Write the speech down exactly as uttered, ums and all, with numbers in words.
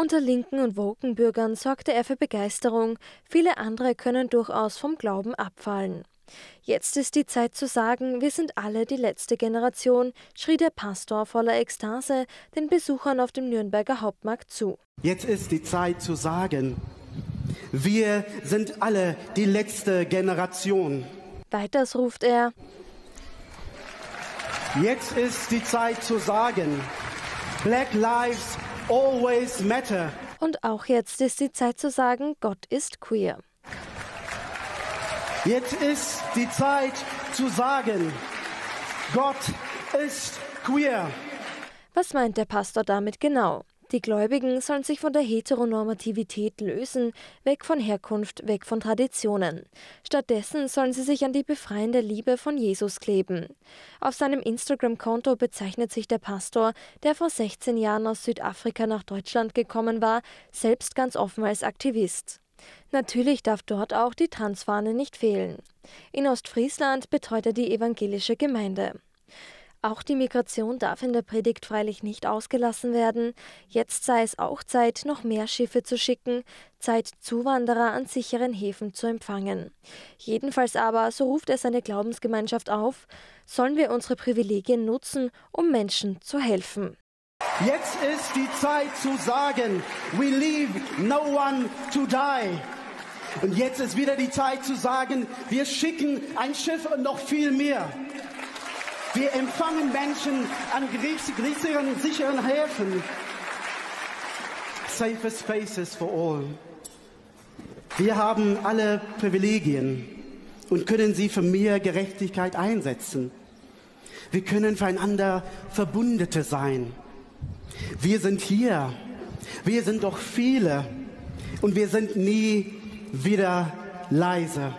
Unter Linken und Wokenbürgern sorgte er für Begeisterung, viele andere können durchaus vom Glauben abfallen. Jetzt ist die Zeit zu sagen, wir sind alle die letzte Generation, schrie der Pastor voller Ekstase den Besuchern auf dem Nürnberger Hauptmarkt zu. Jetzt ist die Zeit zu sagen, wir sind alle die letzte Generation. Weiters ruft er: Jetzt ist die Zeit zu sagen, Black Lives always matter. Und auch jetzt ist die Zeit zu sagen, Gott ist queer. Jetzt ist die Zeit zu sagen, Gott ist queer. Was meint der Pastor damit genau? Die Gläubigen sollen sich von der Heteronormativität lösen, weg von Herkunft, weg von Traditionen. Stattdessen sollen sie sich an die befreiende Liebe von Jesus kleben. Auf seinem Instagram-Konto bezeichnet sich der Pastor, der vor sechzehn Jahren aus Südafrika nach Deutschland gekommen war, selbst ganz offen als Aktivist. Natürlich darf dort auch die Transfahne nicht fehlen. In Ostfriesland betreut er die evangelische Gemeinde. Auch die Migration darf in der Predigt freilich nicht ausgelassen werden. Jetzt sei es auch Zeit, noch mehr Schiffe zu schicken, Zeit, Zuwanderer an sicheren Häfen zu empfangen. Jedenfalls aber, so ruft er seine Glaubensgemeinschaft auf, sollen wir unsere Privilegien nutzen, um Menschen zu helfen. Jetzt ist die Zeit zu sagen, we leave no one to die. Und jetzt ist wieder die Zeit zu sagen, wir schicken ein Schiff und noch viel mehr. Wir empfangen Menschen an sicheren, sicheren Häfen. Safer spaces for all. Wir haben alle Privilegien und können sie für mehr Gerechtigkeit einsetzen. Wir können füreinander Verbündete sein. Wir sind hier. Wir sind doch viele. Und wir sind nie wieder leise.